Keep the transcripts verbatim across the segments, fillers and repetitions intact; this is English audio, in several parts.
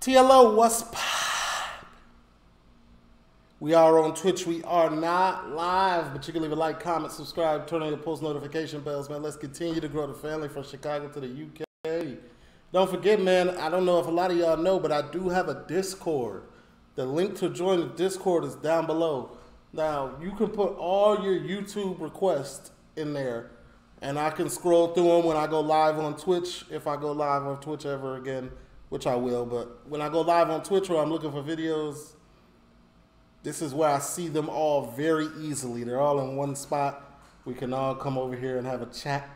T L O, what's pop? We are on Twitch. We are not live, but you can leave a like, comment, subscribe, turn on the post notification bells, man. Let's continue to grow the family from Chicago to the U K. Don't forget, man, I don't know if a lot of y'all know, but I do have a Discord. The link to join the Discord is down below. Now, you can put all your YouTube requests in there, and I can scroll through them when I go live on Twitch, if I go live on Twitch ever again, which I will. But when I go live on Twitch or I'm looking for videos, this is where I see them all very easily. They're all in one spot. We can all come over here and have a chat.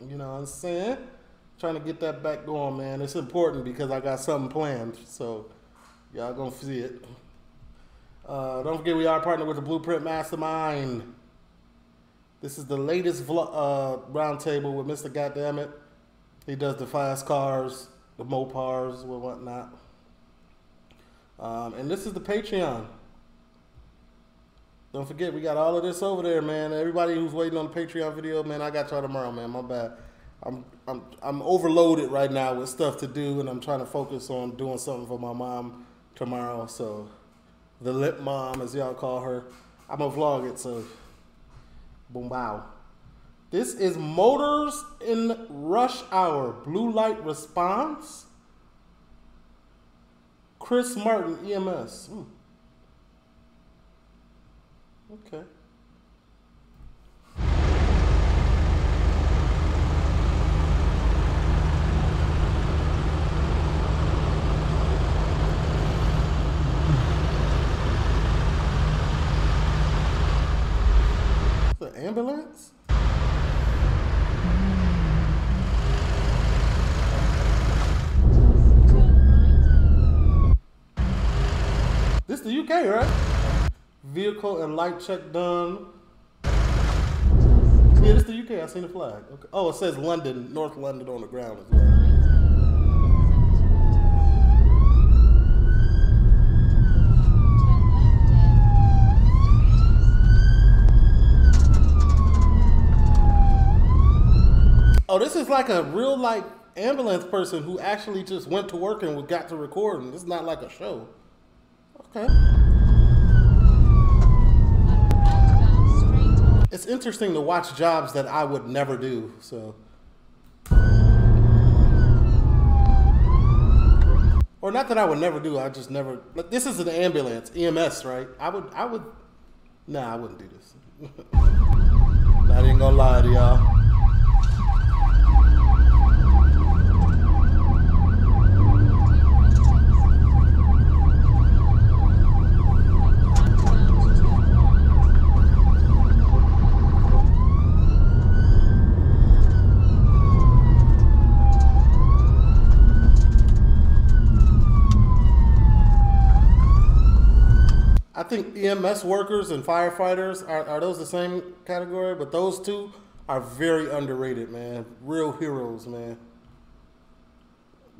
You know what I'm saying? Trying to get that back going, man. It's important because I got something planned, so y'all gonna see it. Uh, don't forget, we are partnered with the Blueprint Mastermind. This is the latest vlog, uh, roundtable with Mister Goddammit. He does the fast cars, the Mopars, and whatnot. Um, and this is the Patreon. Don't forget, we got all of this over there, man. Everybody who's waiting on the Patreon video, man, I got y'all tomorrow, man. My bad. I'm I'm I'm overloaded right now with stuff to do, and I'm trying to focus on doing something for my mom tomorrow. So, the lip mom, as y'all call her, I'm gonna vlog it. So, boom, wow. This is Motors in Rush Hour, Blue Light Response. Chris Martin, E M S. Hmm. Okay. Ambulance? This the U K, right? Vehicle and light check done. Yeah, this the U K. I seen the flag. Okay. Oh, it says London, North London on the ground as well. Oh, this is like a real like ambulance person who actually just went to work and got to recording. This is not like a show. Okay. It's interesting to watch jobs that I would never do, so. Or not that I would never do, I just never, like, this is an ambulance, E M S, right? I would, I would, nah, I wouldn't do this. Not even gonna lie to y'all. I think E M S workers and firefighters, are, are those the same category? But those two are very underrated, man. Real heroes, man.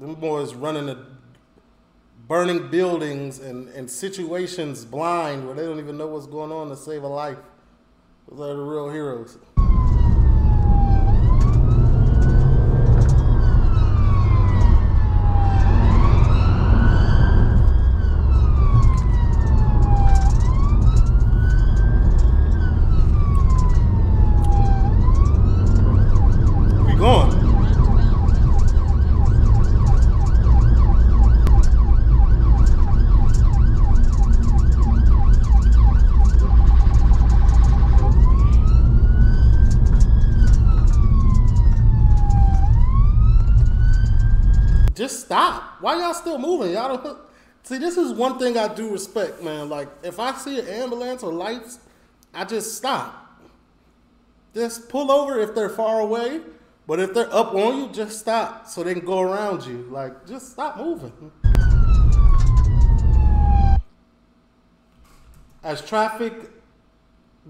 Them boys running the burning buildings and, and situations blind where they don't even know what's going on to save a life. Those are the real heroes. Stop. Why y'all still moving? Y'all don't see. This is one thing I do respect, man. Like, if I see an ambulance or lights, I just stop. Just pull over if they're far away, but if they're up on you, just stop so they can go around you. Like, just stop moving. As traffic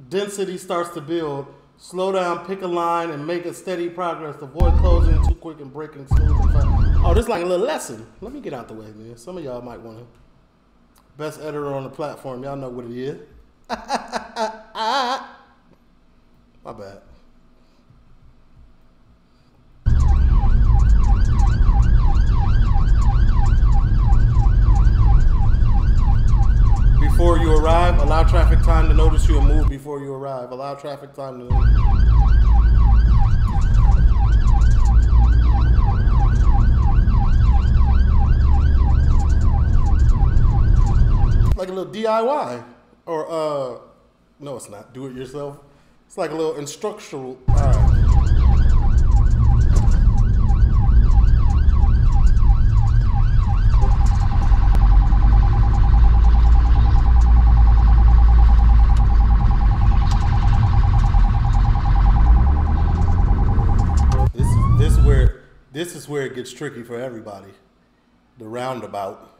density starts to build, slow down, pick a line, and make a steady progress. Avoid closing too quick and breaking smooth and fast. Oh, this is like a little lesson. Let me get out the way, man. Some of y'all might want to. Best editor on the platform. Y'all know what it is. My bad. Allow traffic time to notice you and move before you arrive. Allow traffic time to notice. Like a little D I Y, or uh, no, it's not. Do it yourself. It's like a little instructional. All right. This is this where this is where it gets tricky for everybody. The roundabout.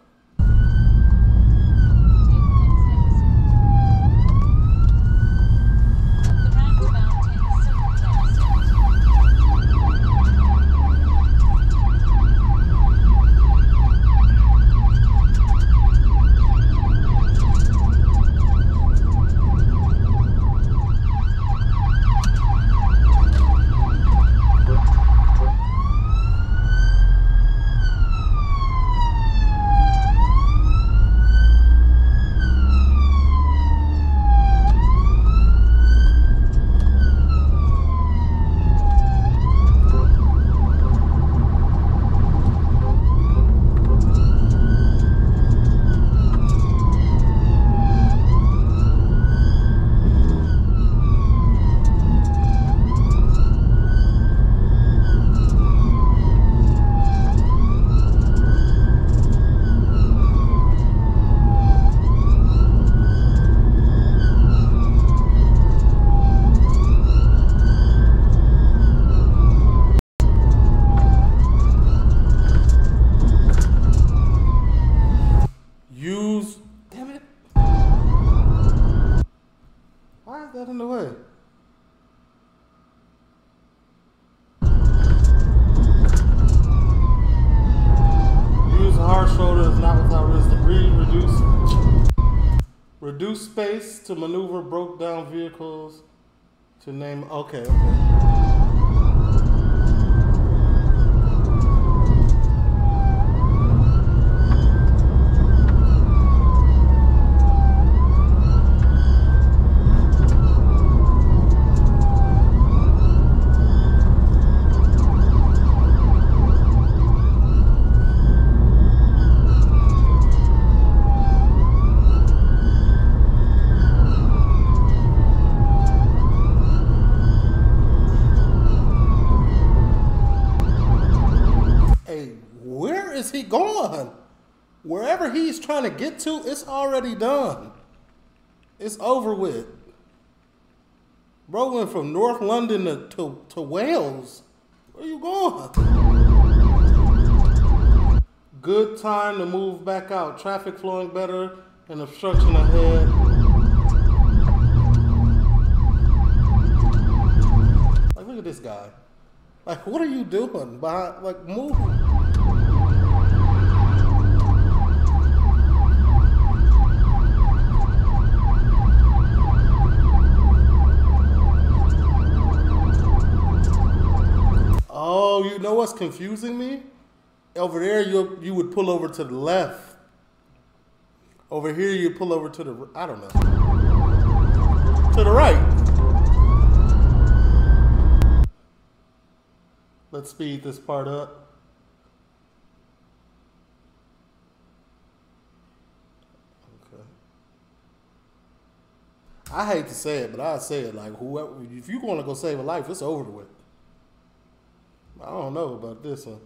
Space to maneuver broke down vehicles to name. Okay, okay. Trying to get to, it's already done. It's over with. Bro went from North London to, to, to Wales. Where you going? Good time to move back out. Traffic flowing better and obstruction ahead. Like, look at this guy. Like, what are you doing? Behind, like, move. Oh, you know what's confusing me? Over there, you you would pull over to the left. Over here, you pull over to the, I don't know. To the right. Let's speed this part up. Okay. I hate to say it, but I say it like, whoever, if you want to go save a life, it's over with. I don't know about this one.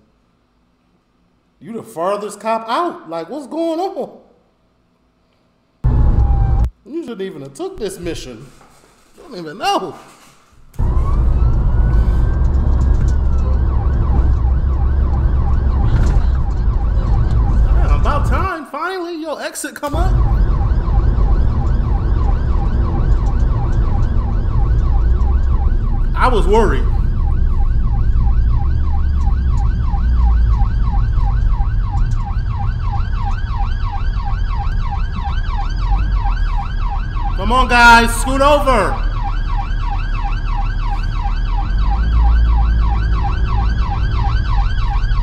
You the farthest cop out. Like, what's going on? You shouldn't even have took this mission. Don't even know. Yeah, about time, finally. Your exit come up. I was worried. Come on, guys, scoot over.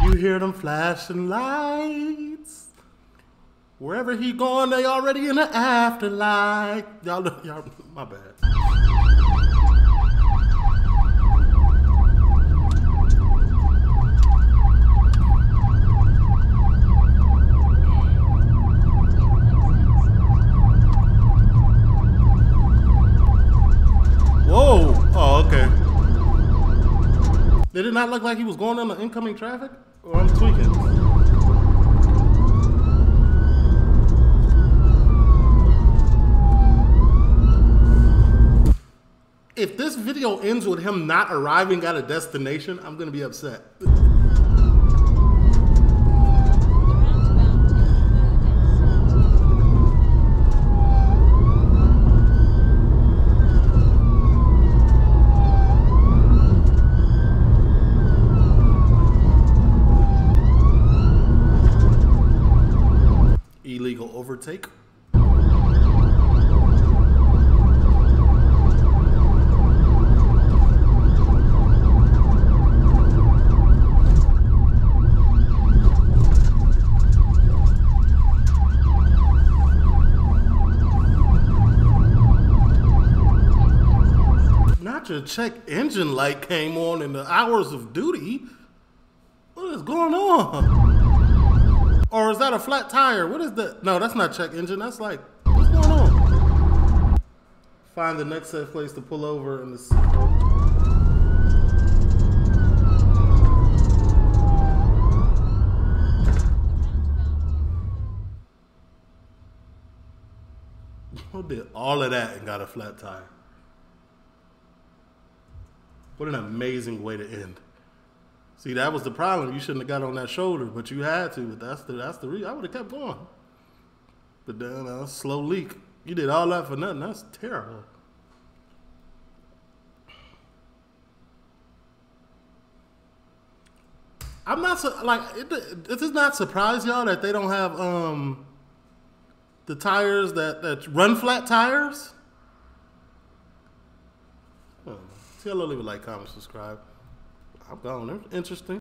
You hear them flashing lights. Wherever he going, they already in the afterlife. Y'all, y'all, my bad. Whoa. Oh, okay. Did it not look like he was going on the incoming traffic? Or I'm tweaking. If this video ends with him not arriving at a destination, I'm gonna be upset. Illegal overtake. Your check engine light came on in the hours of duty. What is going on? Or is that a flat tire? What is that? No, that's not check engine. That's like, what's going on? Find the next safe place to pull over in the... Who did all of that and got a flat tire? What an amazing way to end. See, that was the problem. You shouldn't have got on that shoulder, but you had to. But that's the that's the reason. I would have kept going. But then a uh, slow leak. You did all that for nothing. That's terrible. I'm not su like it. It does not surprise y'all that they don't have um the tires that that run flat tires. T L O, leave a like, comment, subscribe. I'm gone. Interesting.